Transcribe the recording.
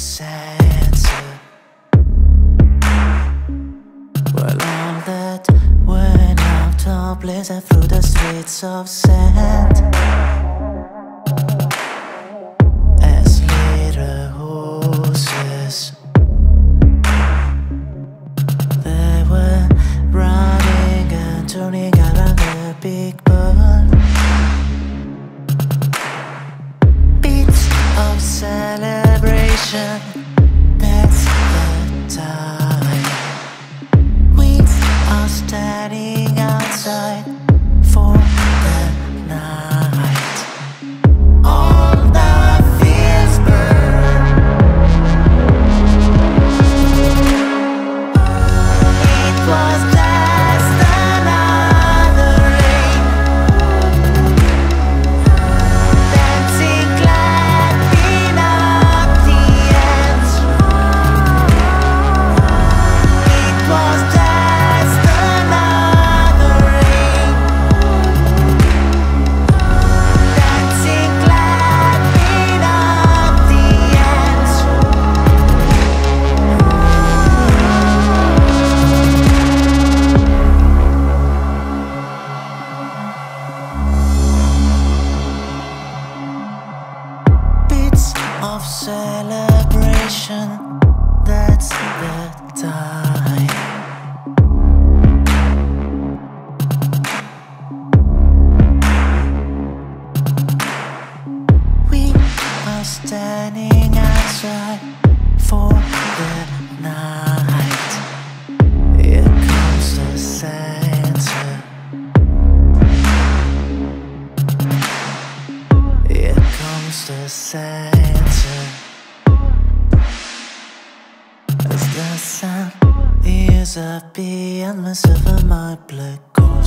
Santa. Well, all that went out topless and through the streets of sand, as little horses, they were running and turning around the big ball. Bits of salad, that's the time. We are standing outside for the night. All the fields burn. It was of celebration, that's the time. We are standing outside for the night. Here comes the Santa. Here comes the Santa. The sun is up beyond my silver, my black horse.